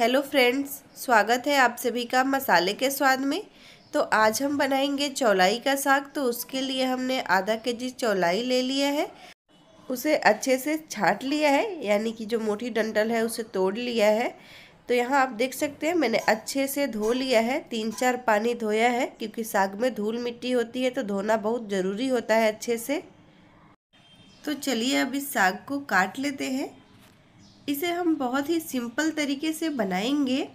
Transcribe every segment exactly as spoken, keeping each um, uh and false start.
Hello friends, स्वागत है आप सभी का मसाले के स्वाद में। तो आज हम बनाएंगे चौलाई का साग। तो उसके लिए हमने आधा केजी चौलाई ले लिया है, उसे अच्छे से छाट लिया है, यानी कि जो मोटी डंठल है उसे तोड़ लिया है। तो यहाँ आप देख सकते हैं मैंने अच्छे से धो लिया है, तीन चार पानी धोया है, क्योंकि साग में धूल मिट्टी होती है तो धोना बहुत ज़रूरी होता है अच्छे से। तो चलिए अब इस साग को काट लेते हैं। इसे हम बहुत ही सिंपल तरीके से बनाएंगे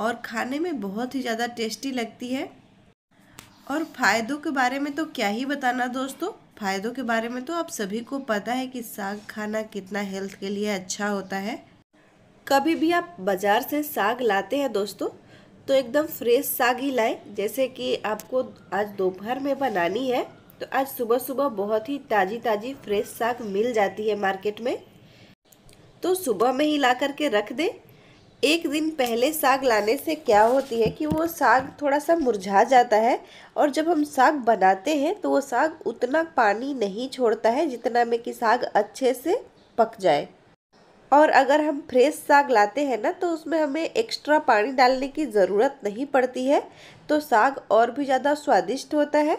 और खाने में बहुत ही ज़्यादा टेस्टी लगती है। और फ़ायदों के बारे में तो क्या ही बताना दोस्तों, फ़ायदों के बारे में तो आप सभी को पता है कि साग खाना कितना हेल्थ के लिए अच्छा होता है। कभी भी आप बाज़ार से साग लाते हैं दोस्तों तो एकदम फ्रेश साग ही लाए। जैसे कि आपको आज दोपहर में बनानी है तो आज सुबह सुबह बहुत ही ताज़ी ताज़ी फ्रेश साग मिल जाती है मार्केट में, तो सुबह में ही ला करके रख दें। एक दिन पहले साग लाने से क्या होती है कि वो साग थोड़ा सा मुरझा जाता है, और जब हम साग बनाते हैं तो वो साग उतना पानी नहीं छोड़ता है जितना में कि साग अच्छे से पक जाए। और अगर हम फ्रेश साग लाते हैं ना तो उसमें हमें एक्स्ट्रा पानी डालने की ज़रूरत नहीं पड़ती है, तो साग और भी ज़्यादा स्वादिष्ट होता है।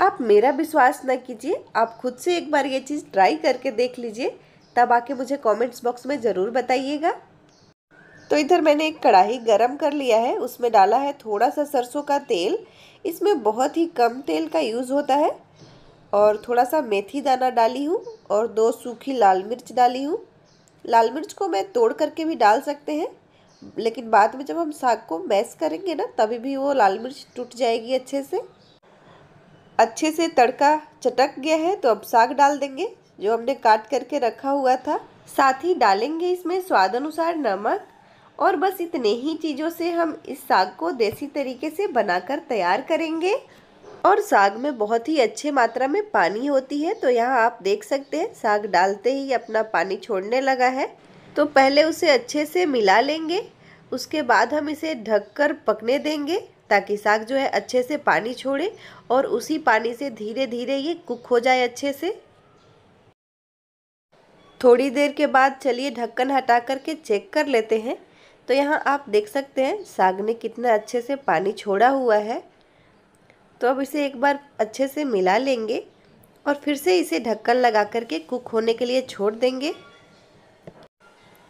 आप मेरा विश्वास न कीजिए, आप खुद से एक बार ये चीज़ ट्राई करके देख लीजिए, तब आके मुझे कमेंट्स बॉक्स में ज़रूर बताइएगा। तो इधर मैंने एक कढ़ाई गरम कर लिया है, उसमें डाला है थोड़ा सा सरसों का तेल। इसमें बहुत ही कम तेल का यूज़ होता है, और थोड़ा सा मेथी दाना डाली हूँ और दो सूखी लाल मिर्च डाली हूँ। लाल मिर्च को मैं तोड़ करके भी डाल सकते हैं, लेकिन बाद में जब हम साग को मैश करेंगे ना तभी भी वो लाल मिर्च टूट जाएगी अच्छे से। अच्छे से तड़का चटक गया है तो अब साग डाल देंगे जो हमने काट करके रखा हुआ था। साथ ही डालेंगे इसमें स्वाद अनुसार नमक, और बस इतने ही चीज़ों से हम इस साग को देसी तरीके से बनाकर तैयार करेंगे। और साग में बहुत ही अच्छे मात्रा में पानी होती है, तो यहाँ आप देख सकते हैं साग डालते ही अपना पानी छोड़ने लगा है। तो पहले उसे अच्छे से मिला लेंगे, उसके बाद हम इसे ढक कर पकने देंगे ताकि साग जो है अच्छे से पानी छोड़े, और उसी पानी से धीरे धीरे ये कुक हो जाए अच्छे से। थोड़ी देर के बाद चलिए ढक्कन हटा करके चेक कर लेते हैं। तो यहाँ आप देख सकते हैं साग ने कितना अच्छे से पानी छोड़ा हुआ है। तो अब इसे एक बार अच्छे से मिला लेंगे और फिर से इसे ढक्कन लगा करके कुक होने के लिए छोड़ देंगे।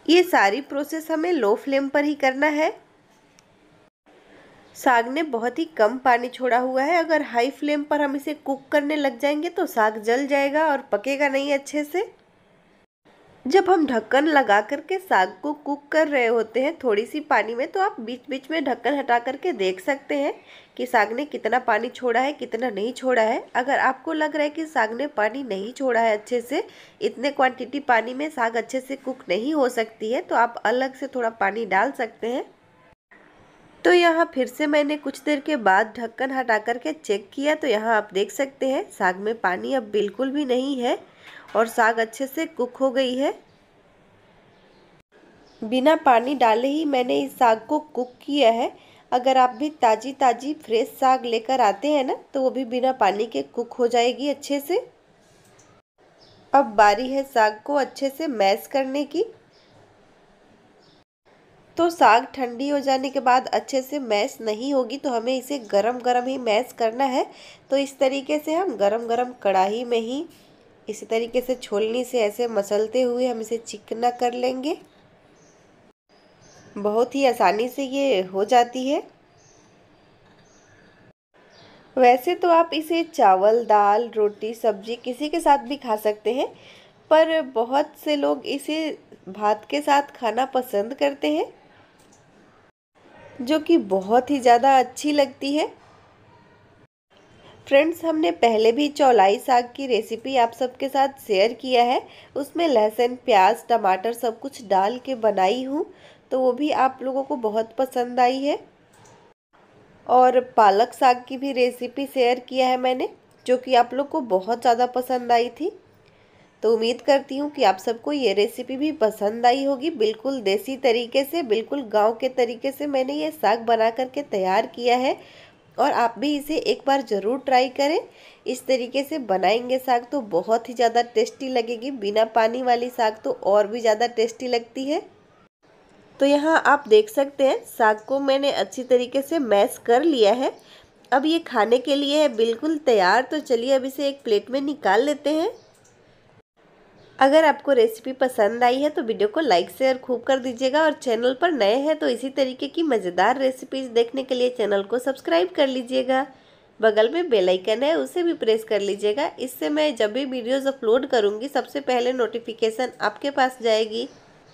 ये सारी प्रोसेस हमें लो फ्लेम पर ही करना है। साग ने बहुत ही कम पानी छोड़ा हुआ है, अगर हाई फ्लेम पर हम इसे कुक करने लग जाएंगे तो साग जल जाएगा और पकेगा नहीं अच्छे से। जब हम ढक्कन लगा करके साग को कुक कर रहे होते हैं थोड़ी सी पानी में, तो आप बीच बीच में ढक्कन हटा करके देख सकते हैं कि साग ने कितना पानी छोड़ा है, कितना नहीं छोड़ा है। अगर आपको लग रहा है कि साग ने पानी नहीं छोड़ा है अच्छे से, इतने क्वांटिटी पानी में साग अच्छे से कुक नहीं हो सकती है, तो आप अलग से थोड़ा पानी डाल सकते हैं। तो यहाँ फिर से मैंने कुछ देर के बाद ढक्कन हटा करके चेक किया, तो यहाँ आप देख सकते हैं साग में पानी अब बिल्कुल भी नहीं है और साग अच्छे से कुक हो गई है। बिना पानी डाले ही मैंने इस साग को कुक किया है। अगर आप भी ताज़ी ताज़ी फ्रेश साग लेकर आते हैं ना तो वो भी बिना पानी के कुक हो जाएगी अच्छे से। अब बारी है साग को अच्छे से मैश करने की। तो साग ठंडी हो जाने के बाद अच्छे से मैश नहीं होगी, तो हमें इसे गरम गरम ही मैश करना है। तो इस तरीके से हम गरम गरम कढ़ाई में ही इसी तरीके से छोलनी से ऐसे मसलते हुए हम इसे चिकना कर लेंगे। बहुत ही आसानी से ये हो जाती है। वैसे तो आप इसे चावल, दाल, रोटी, सब्जी किसी के साथ भी खा सकते हैं, पर बहुत से लोग इसे भात के साथ खाना पसंद करते हैं जो कि बहुत ही ज़्यादा अच्छी लगती है। फ्रेंड्स, हमने पहले भी चौलाई साग की रेसिपी आप सबके साथ शेयर किया है, उसमें लहसुन, प्याज, टमाटर सब कुछ डाल के बनाई हूँ, तो वो भी आप लोगों को बहुत पसंद आई है। और पालक साग की भी रेसिपी शेयर किया है मैंने, जो कि आप लोग को बहुत ज़्यादा पसंद आई थी। तो उम्मीद करती हूँ कि आप सबको ये रेसिपी भी पसंद आई होगी। बिल्कुल देसी तरीके से, बिल्कुल गाँव के तरीके से मैंने ये साग बना करके तैयार किया है, और आप भी इसे एक बार ज़रूर ट्राई करें। इस तरीके से बनाएंगे साग तो बहुत ही ज़्यादा टेस्टी लगेगी। बिना पानी वाली साग तो और भी ज़्यादा टेस्टी लगती है। तो यहाँ आप देख सकते हैं साग को मैंने अच्छी तरीके से मैश कर लिया है। अब ये खाने के लिए है बिल्कुल तैयार। तो चलिए अब इसे एक प्लेट में निकाल लेते हैं। अगर आपको रेसिपी पसंद आई है तो वीडियो को लाइक शेयर खूब कर दीजिएगा और चैनल पर नए हैं तो इसी तरीके की मज़ेदार रेसिपीज़ देखने के लिए चैनल को सब्सक्राइब कर लीजिएगा। बगल में बेल आइकन है उसे भी प्रेस कर लीजिएगा, इससे मैं जब भी वीडियोस अपलोड करूँगी सबसे पहले नोटिफिकेशन आपके पास जाएगी।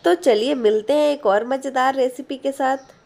तो चलिए मिलते हैं एक और मज़ेदार रेसिपी के साथ।